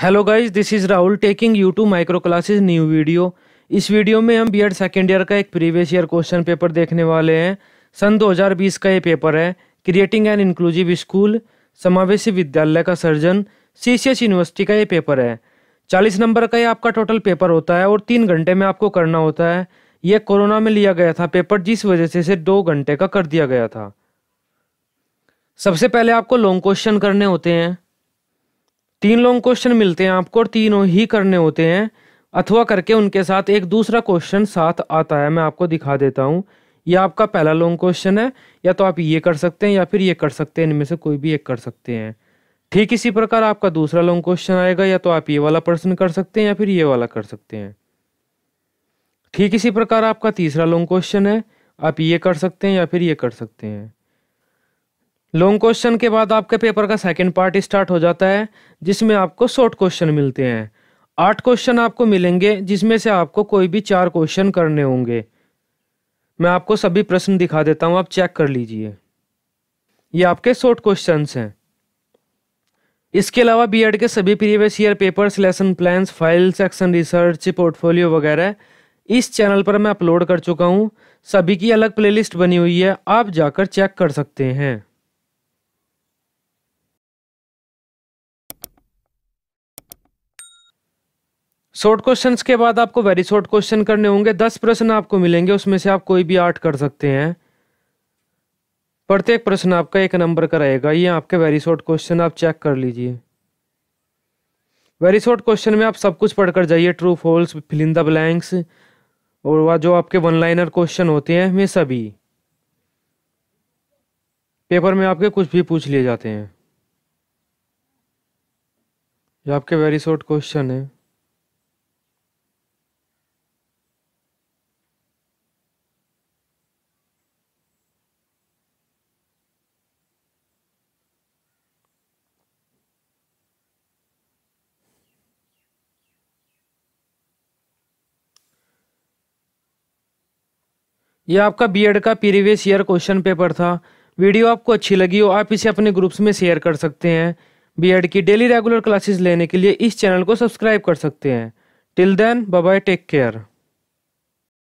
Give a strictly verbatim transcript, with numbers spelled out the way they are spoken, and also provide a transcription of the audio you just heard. Hello guys, this is Rahul taking you to micro classes new video. इस video में हम BEd second year का एक प्रीवियस ईयर क्वेश्चन पेपर देखने वाले हैं। सन दो हज़ार बीस का ये पेपर है। क्रिएटिंग एंड इंक्लूसिव स्कूल, समावेशी विद्यालय का सर्जन, सीसीएस यूनिवर्सिटी का ये पेपर है। चालीस नंबर का ये आपका टोटल पेपर होता है और तीन घंटे में आपको करना होता है। ये कोरोना में लिया गया था पेपर, जिस वजह से इसे दो घंटे का कर दिया गया था। सबसे पहले आपको लॉन्ग क्वेश्चन करने होते हैं। तीन लॉन्ग क्वेश्चन मिलते हैं आपको और तीनों ही करने होते हैं, अथवा करके उनके साथ एक दूसरा क्वेश्चन साथ आता है। मैं आपको दिखा देता हूँ। यह आपका पहला लॉन्ग क्वेश्चन है। या तो आप ये कर सकते हैं या फिर ये कर सकते हैं, इनमें से कोई भी एक कर सकते हैं। ठीक इसी प्रकार आपका दूसरा लॉन्ग क्वेश्चन आएगा। या तो आप ये वाला प्रश्न कर सकते हैं या फिर ये वाला कर सकते हैं। ठीक इसी प्रकार आपका तीसरा लॉन्ग क्वेश्चन है। आप ये कर सकते हैं या फिर ये कर सकते हैं। लॉन्ग क्वेश्चन के बाद आपके पेपर का सेकंड पार्ट स्टार्ट हो जाता है, जिसमें आपको शॉर्ट क्वेश्चन मिलते हैं। आठ क्वेश्चन आपको मिलेंगे, जिसमें से आपको कोई भी चार क्वेश्चन करने होंगे। मैं आपको सभी प्रश्न दिखा देता हूं, आप चेक कर लीजिए। ये आपके शॉर्ट क्वेश्चंस हैं। इसके अलावा बीएड के सभी previous year papers, lesson plans, files, action research, portfolio वगैरह इस चैनल पर मैं अपलोड कर चुका हूँ। सभी की अलग प्लेलिस्ट बनी हुई है, आप जाकर चेक कर सकते हैं। शॉर्ट क्वेश्चंस के बाद आपको वेरी शॉर्ट क्वेश्चन करने होंगे। दस प्रश्न आपको मिलेंगे, उसमें से आप कोई भी आठ कर सकते हैं। प्रत्येक प्रश्न आपका एक नंबर का रहेगा। ये आपके वेरी शॉर्ट क्वेश्चन, आप चेक कर लीजिए। वेरी शॉर्ट क्वेश्चन में आप सब कुछ पढ़कर जाइए। True, false, fill in the blanks और वह जो आपके वन लाइनर क्वेश्चन होते हैं, वे सभी पेपर में आपके कुछ भी पूछ लिए जाते हैं। ये आपके वेरी शॉर्ट क्वेश्चन है। यह आपका बीएड का प्रीवियस ईयर क्वेश्चन पेपर था। वीडियो आपको अच्छी लगी हो, आप इसे अपने ग्रुप्स में शेयर कर सकते हैं। बीएड की डेली रेगुलर क्लासेस लेने के लिए इस चैनल को सब्सक्राइब कर सकते हैं। Till then, bye bye, take care.